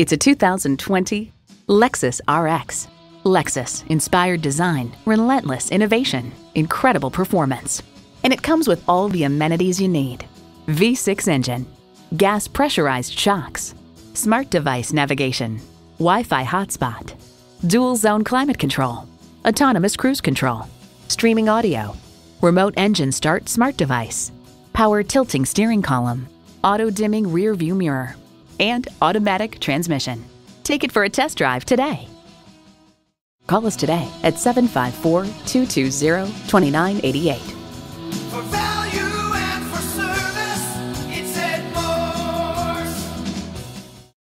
It's a 2020 Lexus RX. Lexus, inspired design, relentless innovation, incredible performance. And it comes with all the amenities you need. V6 engine, gas pressurized shocks, smart device navigation, Wi-Fi hotspot, dual zone climate control, autonomous cruise control, streaming audio, remote engine start smart device, power tilting steering column, auto dimming rear view mirror, and automatic transmission. Take it for a test drive today. Call us today at 754-220-2988.